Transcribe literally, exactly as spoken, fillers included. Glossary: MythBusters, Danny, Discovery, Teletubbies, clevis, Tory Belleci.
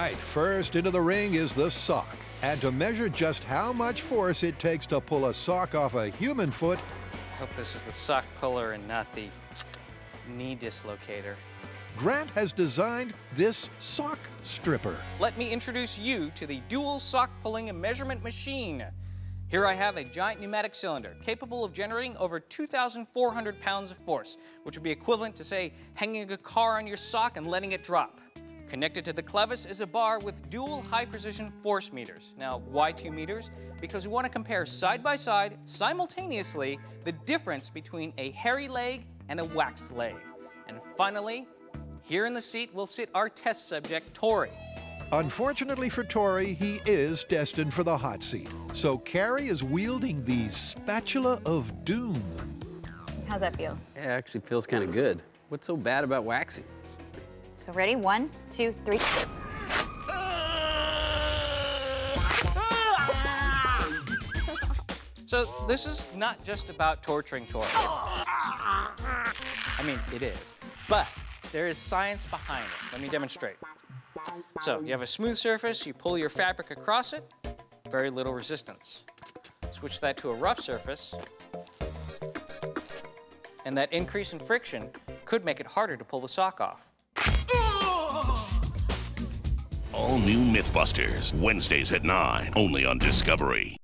right, first into the ring is the sock. And to measure just how much force it takes to pull a sock off a human foot... I hope this is the sock puller and not the knee dislocator. Grant has designed this sock stripper. Let me introduce you to the dual sock pulling and measurement machine. Here I have a giant pneumatic cylinder capable of generating over two thousand four hundred pounds of force, which would be equivalent to, say, hanging a car on your sock and letting it drop. Connected to the clevis is a bar with dual high-precision force meters. Now, why two meters? Because we want to compare side by side, simultaneously, the difference between a hairy leg and a waxed leg. And finally, here in the seat will sit our test subject, Tory. Unfortunately for Tory, he is destined for the hot seat. So Carrie is wielding the spatula of doom. How's that feel? It actually feels kind of good. What's so bad about waxing? So ready? One, two, three. So this is not just about torturing Tory. I mean, it is, but there is science behind it. Let me demonstrate. So you have a smooth surface, you pull your fabric across it, very little resistance. Switch that to a rough surface, and that increase in friction could make it harder to pull the sock off. All new MythBusters, Wednesdays at nine, only on Discovery.